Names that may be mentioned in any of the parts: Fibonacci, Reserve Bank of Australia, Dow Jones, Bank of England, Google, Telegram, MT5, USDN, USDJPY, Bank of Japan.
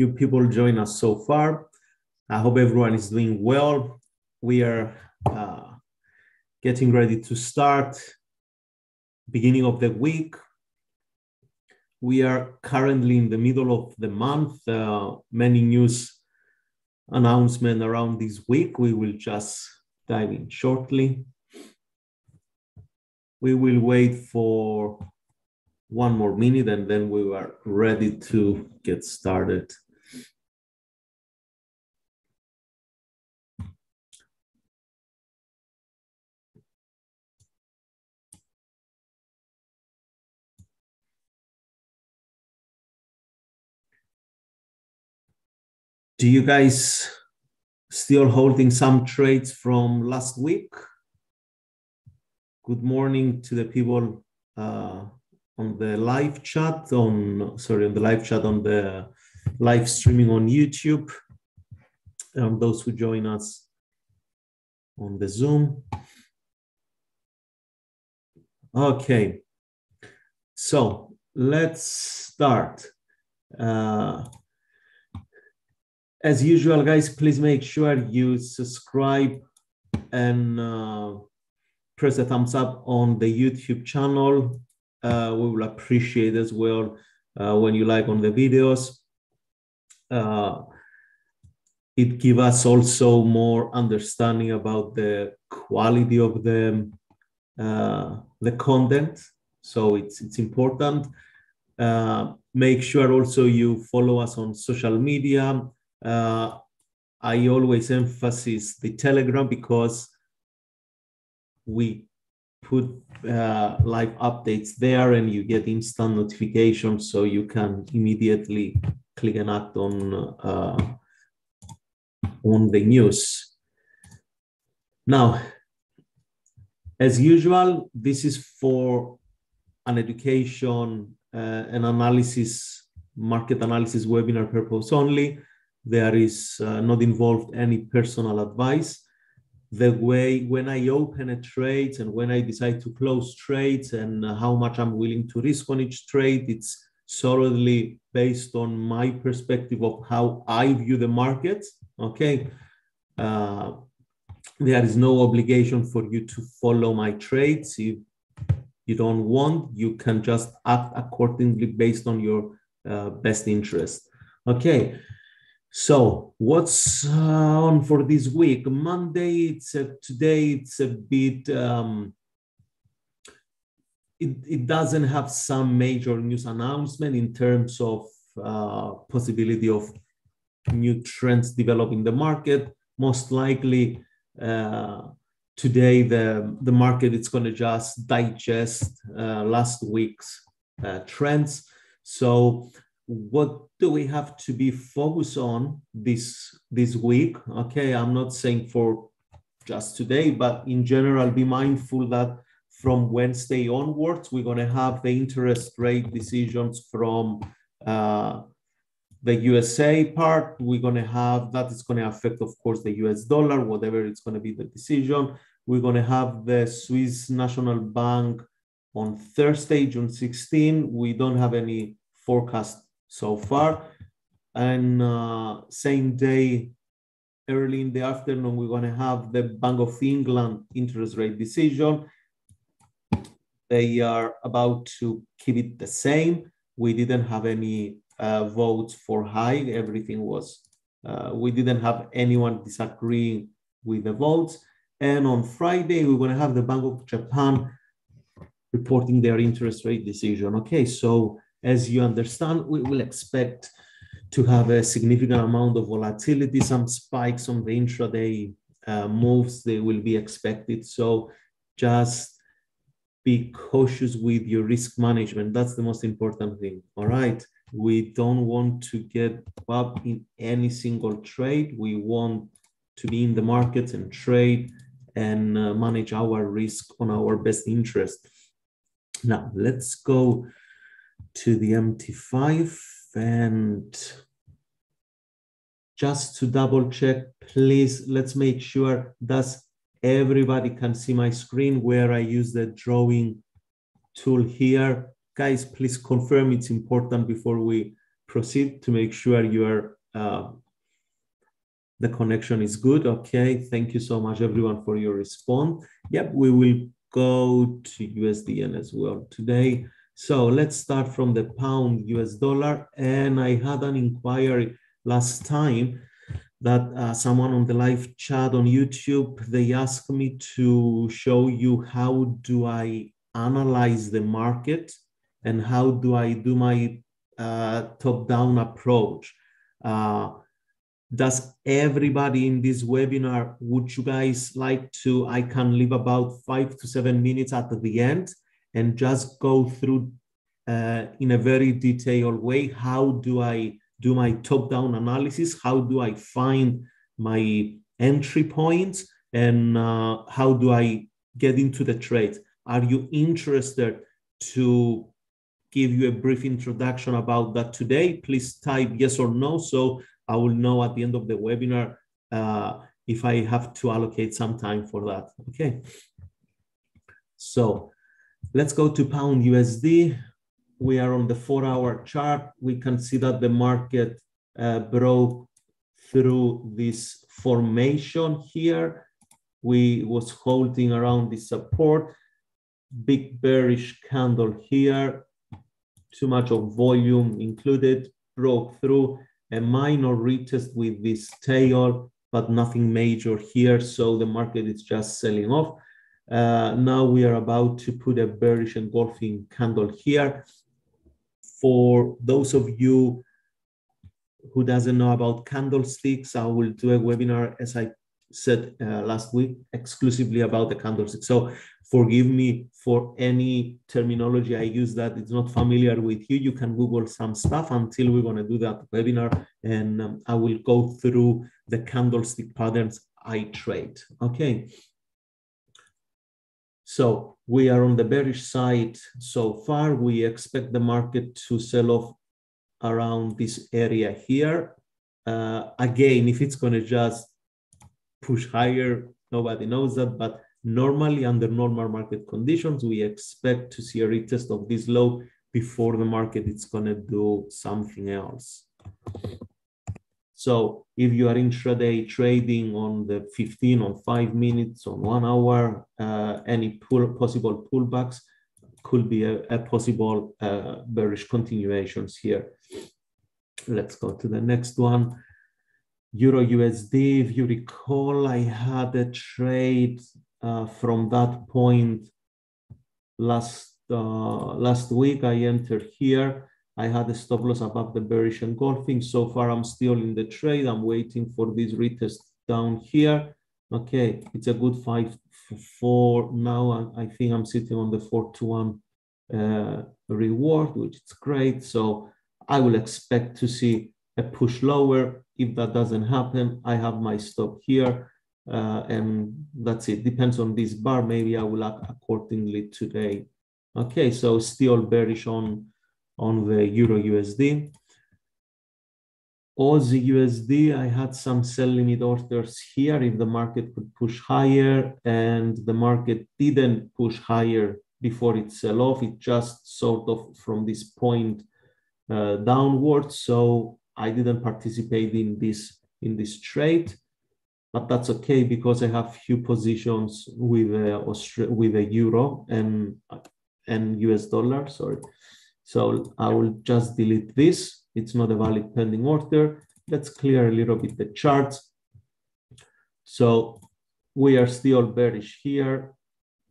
few people join us so far. I hope everyone is doing well. We are getting ready to start beginning of the week. We are currently in the middle of the month. Many news announcements around this week. We will just dive in shortly. We will wait for one more minute and then we are ready to get started. Do you guys still holding some trades from last week? Good morning to the people on the live chat, on the live streaming on YouTube, and those who join us on the Zoom. Okay, so let's start. As usual, guys, please make sure you subscribe and press a thumbs up on the YouTube channel. We will appreciate as well when you like on the videos. It gives us also more understanding about the quality of the content. So it's important. Make sure also you follow us on social media. I always emphasize the Telegram because we put live updates there and you get instant notifications, so you can immediately click and act on the news. Now, as usual, this is for an education and analysis, market analysis webinar purpose only. There is not involved any personal advice. The way when I open a trade and when I decide to close trades and how much I'm willing to risk on each trade, it's solely based on my perspective of how I view the market, okay? There is no obligation for you to follow my trades. If you don't want, you can just act accordingly based on your best interest, okay? So what's on for this week? Monday, today it's a bit, it doesn't have some major news announcement in terms of possibility of new trends developing the market. Most likely today the market is going to just digest last week's trends. So what do we have to be focused on this week? Okay, I'm not saying for just today, but in general, be mindful that from Wednesday onwards, we're going to have the interest rate decisions from the USA part. We're going to have that is going to affect, of course, the US dollar, whatever it's going to be the decision. We're going to have the Swiss National Bank on Thursday, June 16. We don't have any forecast so far, and same day, early in the afternoon, we're going to have the Bank of England interest rate decision. They are about to keep it the same. We didn't have any votes for high. Everything was, we didn't have anyone disagreeing with the votes. And on Friday, we're going to have the Bank of Japan reporting their interest rate decision. Okay, so as you understand, we will expect to have a significant amount of volatility, some spikes on the intraday moves, they will be expected. So just be cautious with your risk management. That's the most important thing, all right? We don't want to get up in any single trade. We want to be in the markets and trade and manage our risk on our best interest. Now, let's go to the MT5, and just to double check, please, let's make sure that everybody can see my screen where I use the drawing tool here. Guys, please confirm it's important before we proceed to make sure your the connection is good. Okay, thank you so much everyone for your response. Yep, we will go to USDN as well today. So let's start from the pound US dollar. And I had an inquiry last time that someone on the live chat on YouTube, they asked me to show you how do I analyze the market and how do I do my top-down approach. Does everybody in this webinar, would you guys like to, I can leave about 5 to 7 minutes at the end and just go through in a very detailed way, how do I do my top-down analysis, how do I find my entry points, and how do I get into the trade? Are you interested to give you a brief introduction about that today? Please type yes or no, so I will know at the end of the webinar if I have to allocate some time for that. Okay, so let's go to pound USD. We are on the 4-hour chart. We can see that the market broke through this formation here. We was holding around this support. Big bearish candle here. Too much of volume included, broke through a minor retest with this tail, but nothing major here. So the market is just selling off. Now we are about to put a bearish engulfing candle here. For those of you who doesn't know about candlesticks, I will do a webinar, as I said last week, exclusively about the candlestick. So forgive me for any terminology I use that it's not familiar with you. You can Google some stuff until we're going to do that webinar, and I will go through the candlestick patterns I trade. Okay. So we are on the bearish side so far. We expect the market to sell off around this area here. Again, if it's going to just push higher, nobody knows that, but normally under normal market conditions, we expect to see a retest of this low before the market is going to do something else. So if you are intraday trading on the 15, on 5 minutes, on 1 hour, any possible pullbacks could be a possible bearish continuations here. Let's go to the next one. Euro USD, if you recall, I had a trade from that point last week. I entered here. I had a stop loss above the bearish engulfing. So far, I'm still in the trade. I'm waiting for this retest down here. Okay, it's a good 5-4 now. I think I'm sitting on the 4-1 reward, which is great. So I will expect to see a push lower. If that doesn't happen, I have my stop here, and that's it. Depends on this bar. Maybe I will act accordingly today. Okay, so still bearish on the Euro USD. Aussie USD, I had some sell limit orders here if the market could push higher, and the market didn't push higher before it sell off. It just sort of from this point downwards. So I didn't participate in this trade, but that's okay because I have few positions with a euro and US dollar. Sorry, so I will just delete this. It's not a valid pending order. Let's clear a little bit the charts. So we are still bearish here,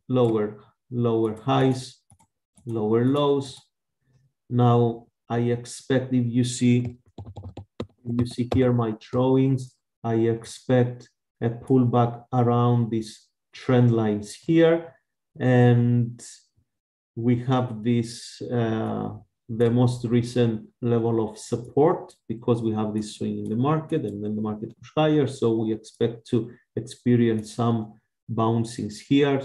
lower highs, lower lows. Now I expect if you see. You see here my drawings. I expect a pullback around these trend lines here, and we have this the most recent level of support because we have this swing in the market, and then the market pushed higher. So we expect to experience some bouncings here,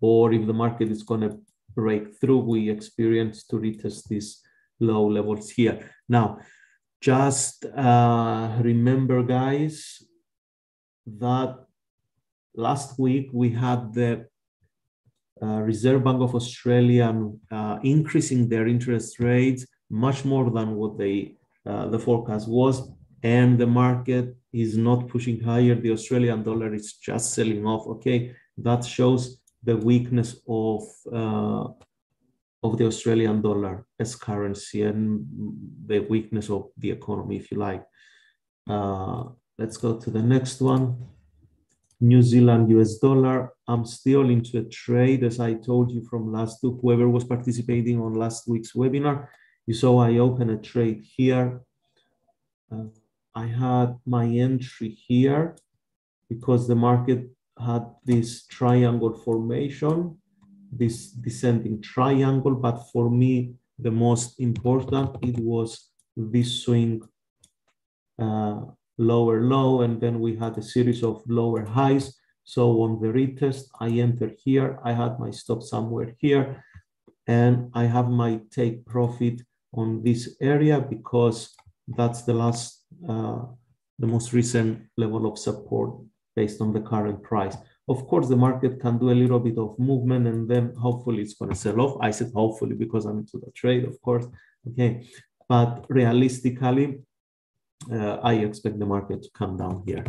or if the market is going to break through, we experience to retest this low levels here. Now, just remember, guys, that last week we had the Reserve Bank of Australia increasing their interest rates much more than what they the forecast was, and the market is not pushing higher. The Australian dollar is just selling off. Okay, that shows the weakness of the Australian dollar as currency and the weakness of the economy, if you like. Let's go to the next one. New Zealand US dollar. I'm still into a trade, as I told you from last week. Whoever was participating on last week's webinar, you saw I opened a trade here. I had my entry here because the market had this triangle formation, this descending triangle. But for me, the most important, it was this swing lower low, and then we had a series of lower highs. So on the retest, I entered here. I had my stop somewhere here, and I have my take profit on this area because that's the last, the most recent level of support based on the current price. Of course, the market can do a little bit of movement, and then hopefully it's going to sell off. I said hopefully because I'm into the trade, of course. Okay, but realistically, I expect the market to come down here.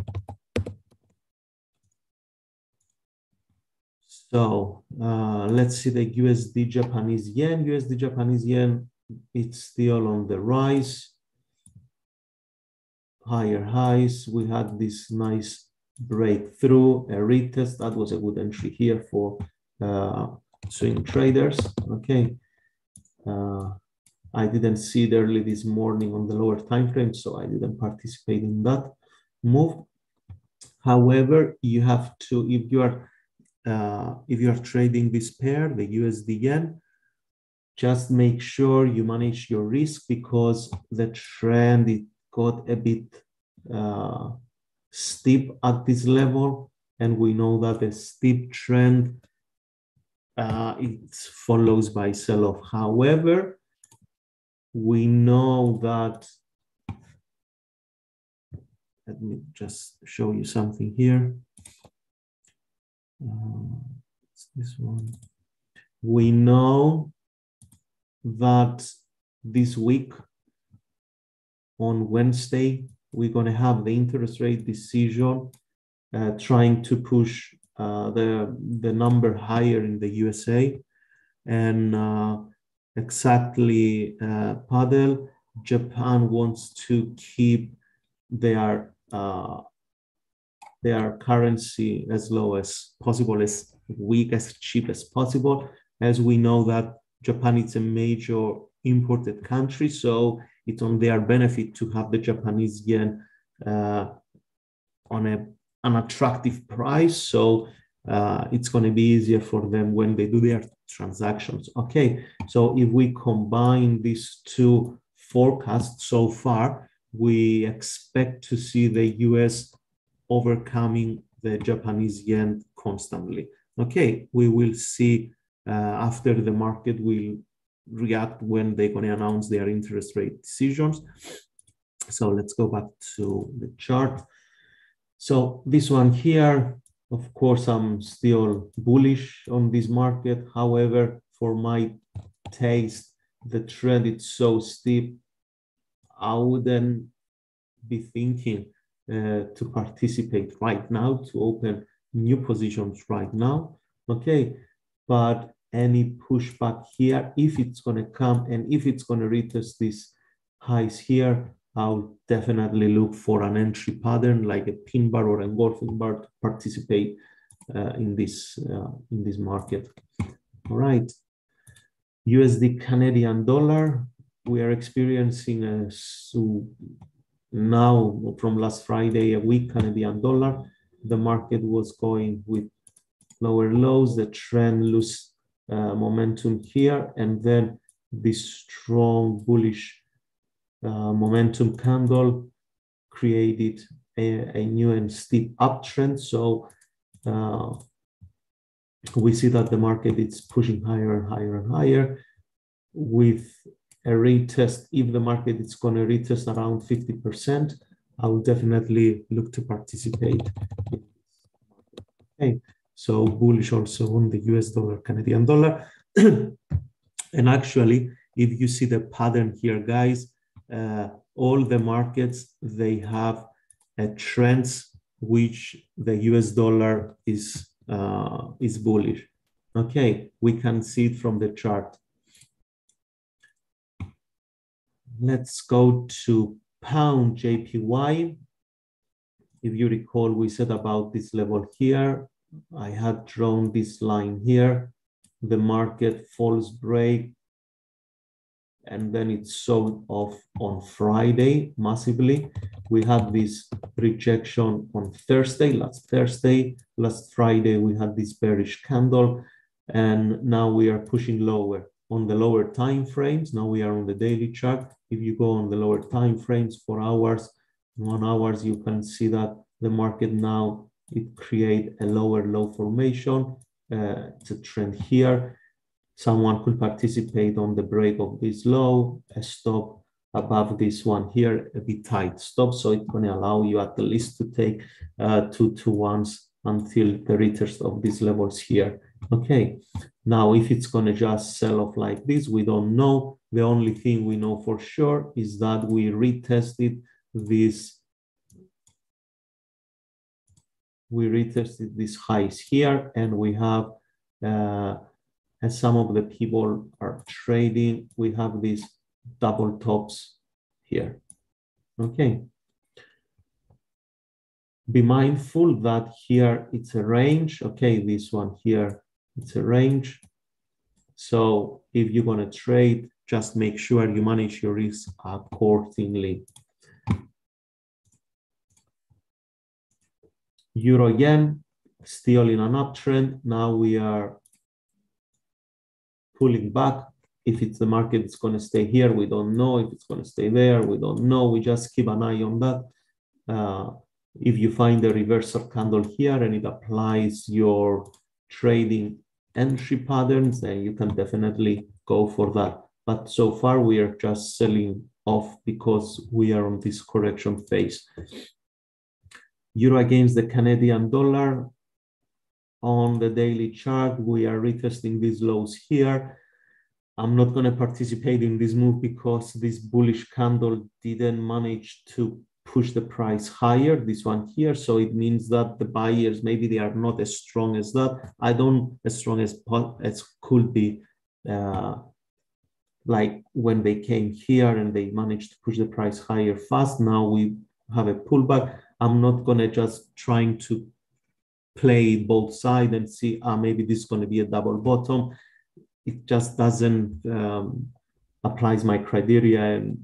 So let's see the USD Japanese yen. USD Japanese yen, it's still on the rise. Higher highs. We had this nice breakthrough, a retest. That was a good entry here for swing traders. Okay, I didn't see it early this morning on the lower time frame, so I didn't participate in that move. However, you have to, if you are trading this pair, the USD-Yen, just make sure you manage your risk, because the trend, it got a bit steep at this level, and we know that a steep trend it follows by sell-off. However, we know that, let me just show you something here. It's this one. We know that this week on Wednesday, we're going to have the interest rate decision trying to push the number higher in the USA. And exactly, Padel, Japan wants to keep their currency as low as possible, as weak, as cheap as possible. As we know that Japan is a major imported country, so it's on their benefit to have the Japanese yen on an attractive price. So it's going to be easier for them when they do their transactions. Okay, so if we combine these two forecasts so far, we expect to see the US overcoming the Japanese yen constantly. Okay, we will see after the market will react when they're going to announce their interest rate decisions. So let's go back to the chart. So this one here, of course, I'm still bullish on this market. However, for my taste, the trend is so steep, I wouldn't be thinking to participate right now, to open new positions right now. Okay, but any pushback here, if it's going to come and if it's going to retest these highs here, I'll definitely look for an entry pattern like a pin bar or engulfing bar to participate in this market. All right, USD Canadian dollar. We are experiencing a, now from last Friday, a weak Canadian dollar. The market was going with lower lows. The trend lose momentum here, and then this strong bullish momentum candle created a new and steep uptrend. So we see that the market is pushing higher and higher and higher with a retest. If the market is going to retest around 50%, I will definitely look to participate. Okay, so bullish also on the US dollar, Canadian dollar. And actually, If you see the pattern here, guys, all the markets, they have trends which the US dollar is bullish. Okay, we can see it from the chart. Let's go to pound JPY. If you recall, we said about this level here. I had drawn this line here. The market falls break, and then it sold off on Friday massively. We had this rejection on Thursday. Last Friday, we had this bearish candle, and now we are pushing lower on the lower time frames. Now we are on the daily chart. If you go on the lower time frames, 4 hours, 1 hour, you can see that the market now, it creates a lower low formation. It's a trend here. Someone could participate on the break of this low, a stop above this one here, a bit tight stop. So it's going to allow you at the least to take 2 to 1s until the retest of these levels here. Okay, now if it's going to just sell off like this, we don't know. The only thing we know for sure is that we retested this. We retested these highs here, and we have as some of the people are trading, we have these double tops here. Okay. Be mindful that here it's a range. Okay, this one here, it's a range. So if you're going to trade, just make sure you manage your risk accordingly. Euro yen, still in an uptrend. Now we are pulling back. If it's the market, it's going to stay here. We don't know. If it's going to stay there, we don't know. We just keep an eye on that. If you find a reversal candle here and it applies your trading entry patterns, then you can definitely go for that. But so far, we are just selling off because we are on this correction phase. Euro against the Canadian dollar. On the daily chart, we are retesting these lows here. I'm not going to participate in this move because this bullish candle didn't manage to push the price higher, this one here. So it means that the buyers, maybe they are not as strong as that. I don't as strong as could be, like when they came here and they managed to push the price higher fast. Now we have a pullback. I'm not going to just trying to play both sides and see, maybe this is going to be a double bottom. It just doesn't applies my criteria, and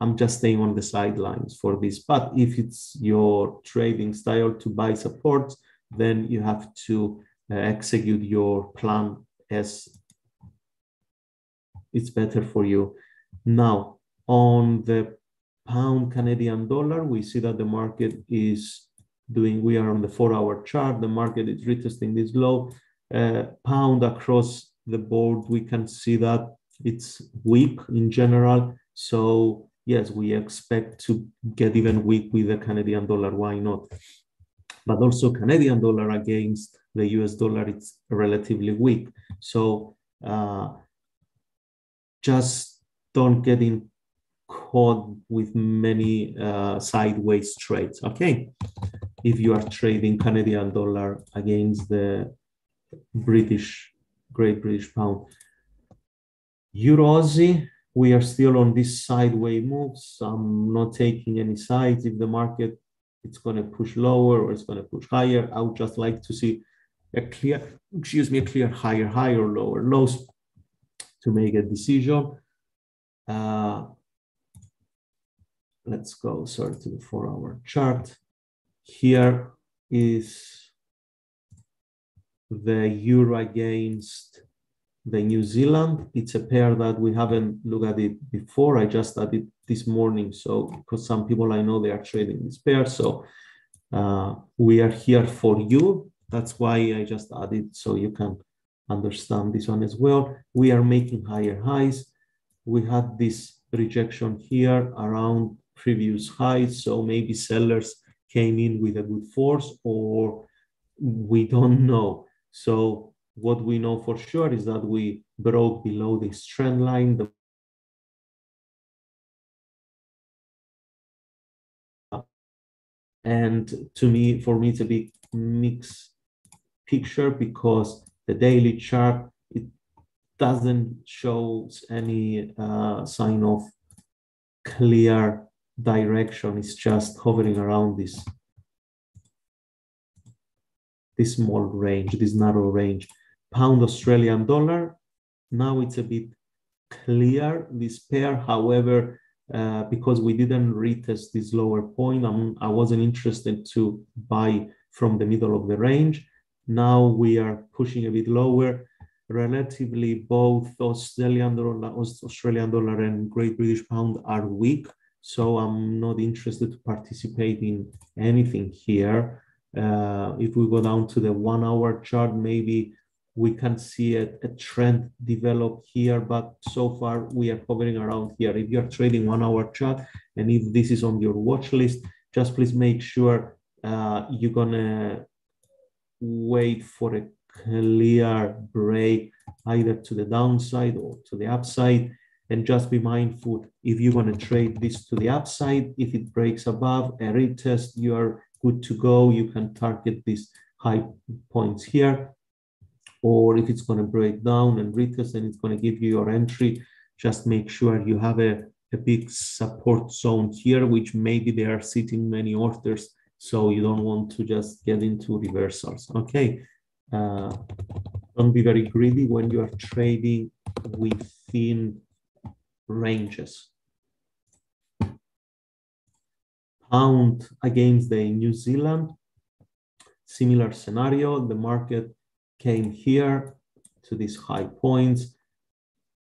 I'm just staying on the sidelines for this. But if it's your trading style to buy support, then you have to execute your plan as it's better for you. Now, on the pound Canadian dollar, we see that the market is doing, we are on the 4 hour chart, the market is retesting this low. Pound across the board, we can see that it's weak in general. So yes, we expect to get even weak with the Canadian dollar, why not? But also Canadian dollar against the US dollar, it's relatively weak. So just don't get in caught with many sideways trades, okay? If you are trading Canadian dollar against the Great British pound. Euro Aussie, we are still on this sideways moves. I'm not taking any sides. If the market, it's going to push lower or it's going to push higher, I would just like to see a clear, a clear higher high or lower lows to make a decision. Let's go, sorry, to the 4 hour chart. Here is the euro against the New Zealand. It's a pair that we haven't looked at it before. I just added this morning. So, because some people I know, they are trading this pair. So we are here for you. That's why I just added, so you can understand this one as well. We are making higher highs. We had this rejection here around previous highs, so maybe sellers came in with a good force, or we don't know. So what we know for sure is that we broke below this trend line, the and to me, for me, it's a big mixed picture because the daily chart, it doesn't show any sign of clear direction. It's just hovering around this small range, this narrow range. Pound Australian dollar, now it's a bit clear, this pair. However, because we didn't retest this lower point, I wasn't interested to buy from the middle of the range. Now we are pushing a bit lower. Relatively, both Australian dollar and Great British Pound are weak, so I'm not interested to participate in anything here. If we go down to the 1 hour chart, maybe we can see a trend develop here, but so far we are hovering around here. If you're trading 1 hour chart, and if this is on your watch list, just please make sure you're gonna wait for a clear break, either to the downside or to the upside, and just be mindful if you wanna trade this to the upside, if it breaks above a retest, you are good to go. You can target these high points here. Or if it's going to break down and retest and it's going to give you your entry, just make sure you have a big support zone here, which maybe they are sitting many orders, so you don't want to just get into reversals. Okay, don't be very greedy when you are trading within ranges. Pound against the New Zealand, similar scenario. The market came here to these high points,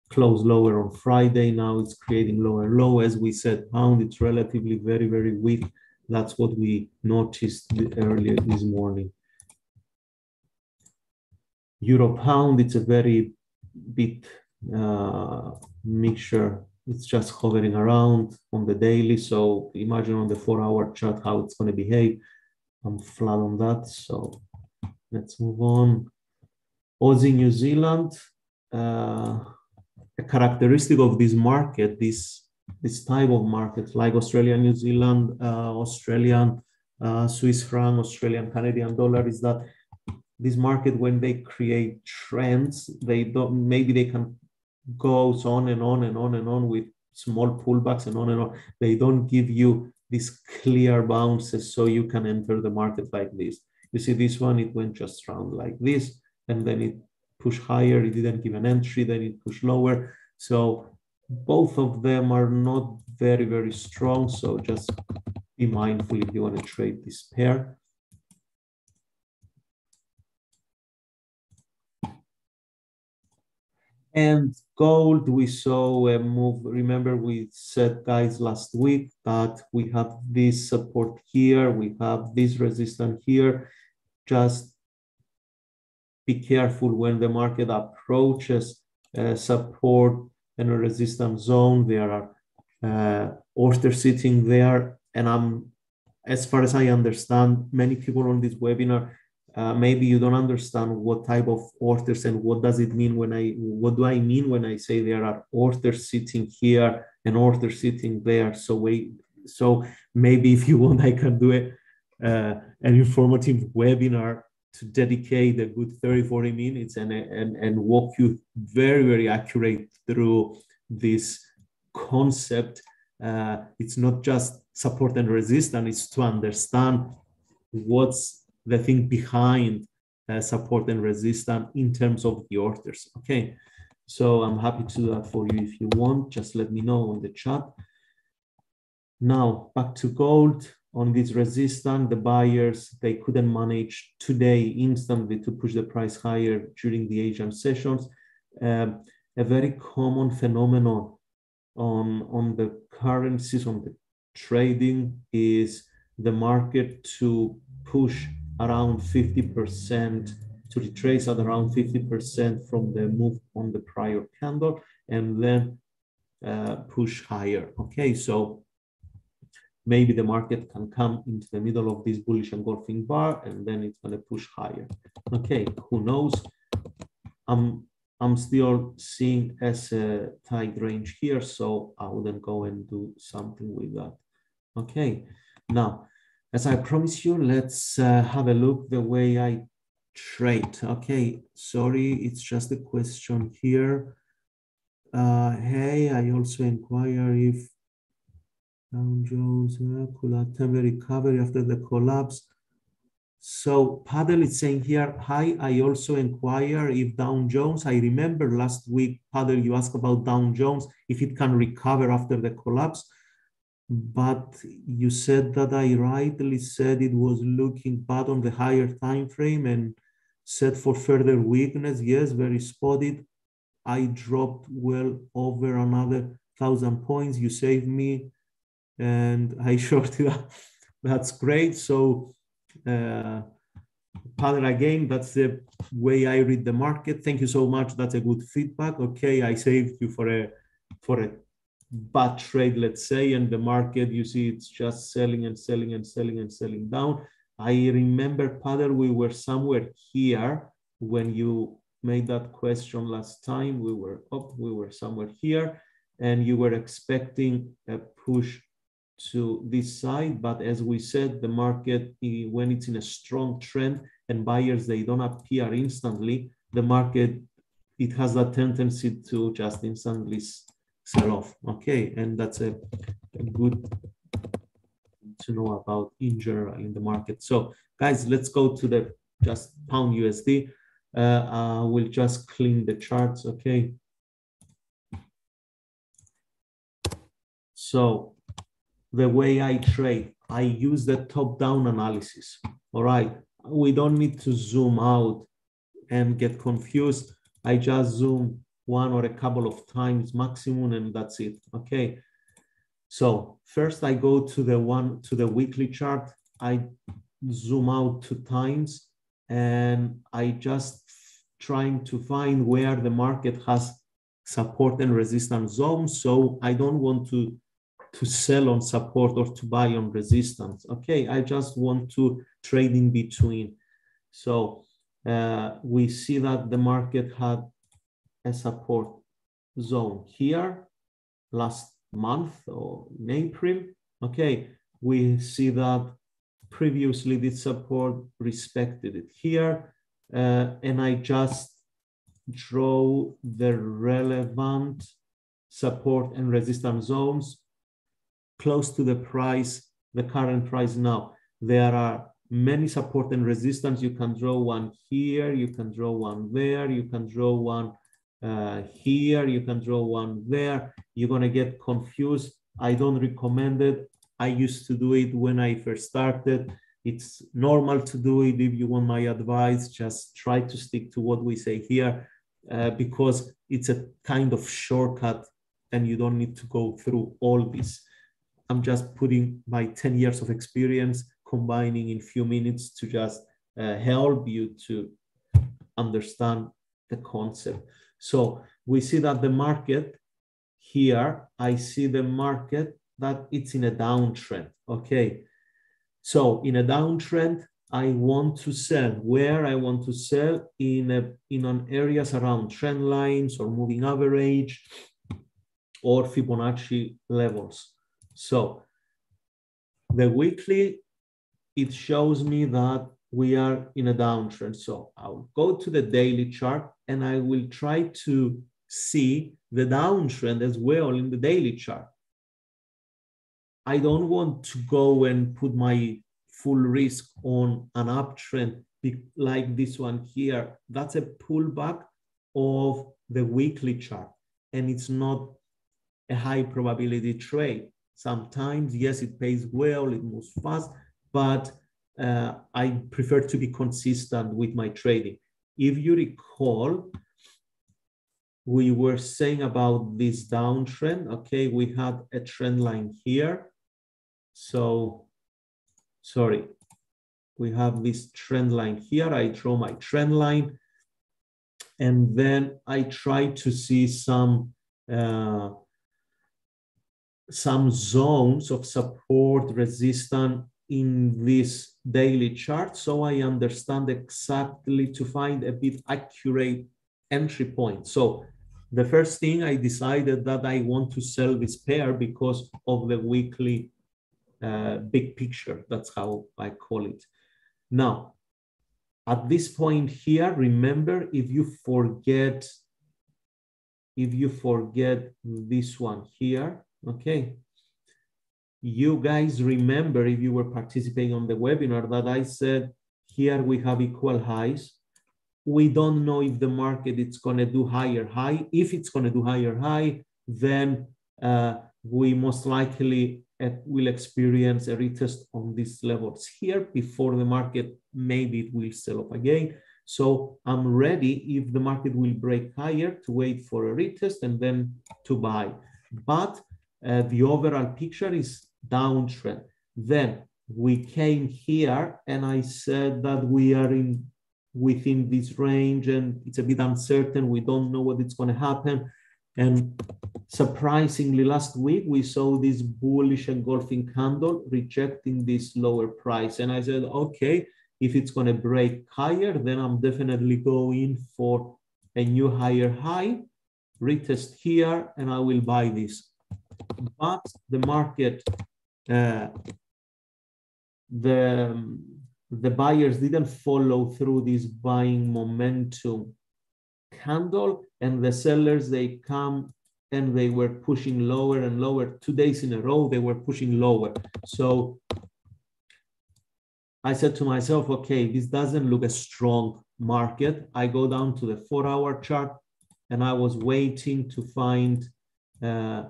closed lower on Friday. Now it's creating lower low. As we said, pound, it's relatively very, very weak. That's what we noticed earlier this morning. Euro pound, it's a very bit mixture. It's just hovering around on the daily. So imagine on the 4 hour chart how it's going to behave. I'm flat on that, so let's move on. Aussie, New Zealand. A characteristic of this market, this type of market, like Australia, New Zealand, Australian Swiss franc, Australian Canadian dollar, is that this market, when they create trends, they don't. Maybe they can go on and on and on and on with small pullbacks and on and on. They don't give you these clear bounces so you can enter the market like this. You see this one, it went just round like this, and then it pushed higher, it didn't give an entry, then it pushed lower. So both of them are not very, very strong. So just be mindful if you want to trade this pair. And gold, we saw a move. Remember, we said, guys, last week that we have this support here, we have this resistance here. Just be careful when the market approaches support and a resistance zone. There are orders sitting there. And as far as I understand, many people on this webinar, maybe you don't understand what type of orders and what does it mean when I say there are orders sitting here and orders sitting there. So maybe if you want, I can do an informative webinar to dedicate a good 30-40 minutes and walk you very, very accurate through this concept. It's not just support and resistance, it's to understand what's the thing behind support and resistance in terms of the orders. Okay, so I'm happy to do that for you if you want. Just let me know on the chat. Now, back to gold. On this resistance, the buyers, they couldn't manage today instantly to push the price higher during the Asian sessions. A very common phenomenon on the currencies, on the trading, is the market to push around 50%, to retrace at around 50% from the move on the prior candle, and then push higher. Okay, so maybe the market can come into the middle of this bullish engulfing bar, and then it's going to push higher. Okay, who knows? I'm still seeing as a tight range here, so I wouldn't go and do something with that. Okay, now, as I promised you, let's have a look the way I trade. Okay, sorry, it's just a question here. Hey, I also inquire if Dow Jones could attempt a recovery after the collapse. So Paddle is saying here, hi, I also inquire if Dow Jones, I remember last week, Paddle, you asked about Dow Jones, if it can recover after the collapse. But you said that I rightly said it was looking bad on the higher time frame and set for further weakness. Yes, very spotted. I dropped well over another 1,000 points. You saved me and I shorted up. That's great. So Paddle, again, that's the way I read the market. Thank you so much. That's a good feedback. Okay, I saved you for a bad trade, let's say, and the market, you see, it's just selling and selling and selling and selling down. I remember, Paddle, we were somewhere here when you made that question last time. We were up, we were somewhere here, and you were expecting a push to this side. But as we said, the market, when it's in a strong trend and buyers, they don't appear instantly, the market, it has a tendency to just instantly sell off. Okay, and that's a good to know about in general in the market. So guys, let's go to the just pound USD. I will just clean the charts. Okay, so the way I trade, I use the top-down analysis. All right, we don't need to zoom out and get confused. I just zoom one or a couple of times maximum, and that's it. Okay, so first I go to the weekly chart. I zoom out 2 times, and I just trying to find where the market has support and resistance zones. So I don't want to sell on support or to buy on resistance. Okay, I just want to trade in between. So we see that the market had a support zone here last month or in April. Okay, we see that previously this support respected it here, and I just draw the relevant support and resistance zones close to the price, the current price now. There are many support and resistance. You can draw one here, you can draw one there, you can draw one here, you can draw one there. You're gonna get confused. I don't recommend it. I used to do it when I first started. It's normal to do it. If you want my advice, just try to stick to what we say here, because it's a kind of shortcut and you don't need to go through all this. I'm just putting my 10 years of experience, combining in a few minutes to just help you to understand the concept. So we see that the market here, I see the market that it's in a downtrend. Okay, so in a downtrend, I want to sell. Where I want to sell in areas around trend lines or moving average or Fibonacci levels. So the weekly, it shows me that we are in a downtrend. So I'll go to the daily chart and I will try to see the downtrend as well in the daily chart. I don't want to go and put my full risk on an uptrend like this one here. That's a pullback of the weekly chart and it's not a high probability trade. Sometimes, yes, it pays well, it moves fast, but I prefer to be consistent with my trading. If you recall, we were saying about this downtrend. Okay, we had a trend line here. So, sorry, we have this trend line here. I draw my trend line, and then I try to see some zones of support, resistance in this daily chart. So I understand exactly to find a bit accurate entry point. So the first thing I decided that I want to sell this pair because of the weekly big picture. That's how I call it. Now, at this point here, remember, if you forget this one here, okay, you guys remember, if you were participating on the webinar, that I said, here we have equal highs. We don't know if the market is going to do higher high. If it's going to do higher high, then we most likely will experience a retest on these levels here before the market, maybe it will sell up again. So I'm ready if the market will break higher to wait for a retest and then to buy. But the overall picture is downtrend. Then we came here and I said that we are in within this range and it's a bit uncertain. We don't know what it's going to happen. And surprisingly, last week, we saw this bullish engulfing candle rejecting this lower price. And I said, okay, if it's going to break higher, then I'm definitely going for a new higher high, retest here, and I will buy this. But the market, the buyers didn't follow through this buying momentum candle, and the sellers, they come and they were pushing lower and lower. 2 days in a row, they were pushing lower. So I said to myself, okay, this doesn't look a strong market. I go down to the 4-hour chart and I was waiting to find a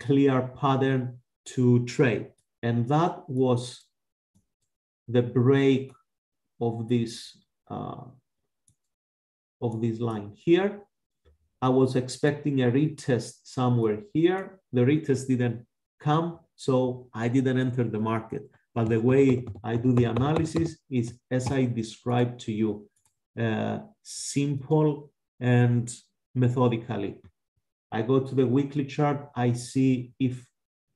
clear pattern to trade. And that was the break of this line here. I was expecting a retest somewhere here. The retest didn't come, so I didn't enter the market. But the way I do the analysis is as I described to you, simple and methodically. I go to the weekly chart, I see if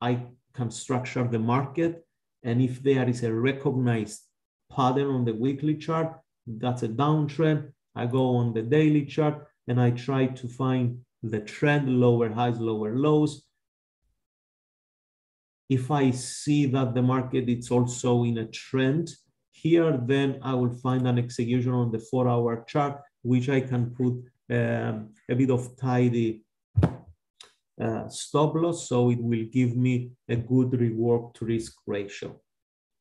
I can structure the market. And if there is a recognized pattern on the weekly chart, that's a downtrend. I go on the daily chart and I try to find the trend, lower highs, lower lows. If I see that the market is also in a trend here, then I will find an execution on the 4-hour chart, which I can put a bit of tidy stop loss, so it will give me a good reward to risk ratio.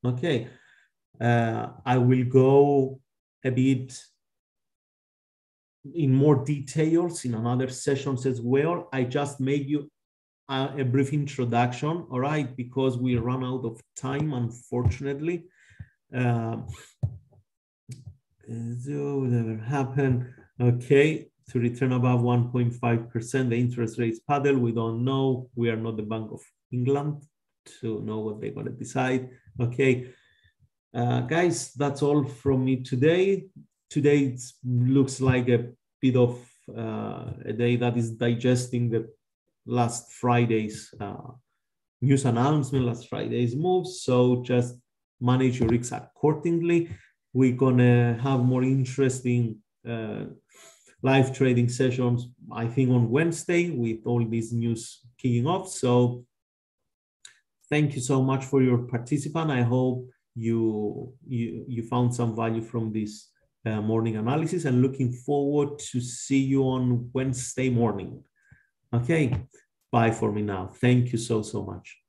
Okay, I will go a bit in more details in another sessions as well. I just made you a brief introduction, all right, because we run out of time, unfortunately. So whatever happened, okay. To return above 1.5%, the interest rates paddle, we don't know. We are not the Bank of England to know what they're gonna decide. Okay, guys, that's all from me today. Today it looks like a bit of a day that is digesting the last Friday's news announcement, last Friday's moves. So just manage your risks accordingly. We're gonna have more interesting live trading sessions, I think, on Wednesday with all these news kicking off. So thank you so much for your participation. I hope you found some value from this morning analysis, and looking forward to see you on Wednesday morning. Okay, bye for me now. Thank you so much.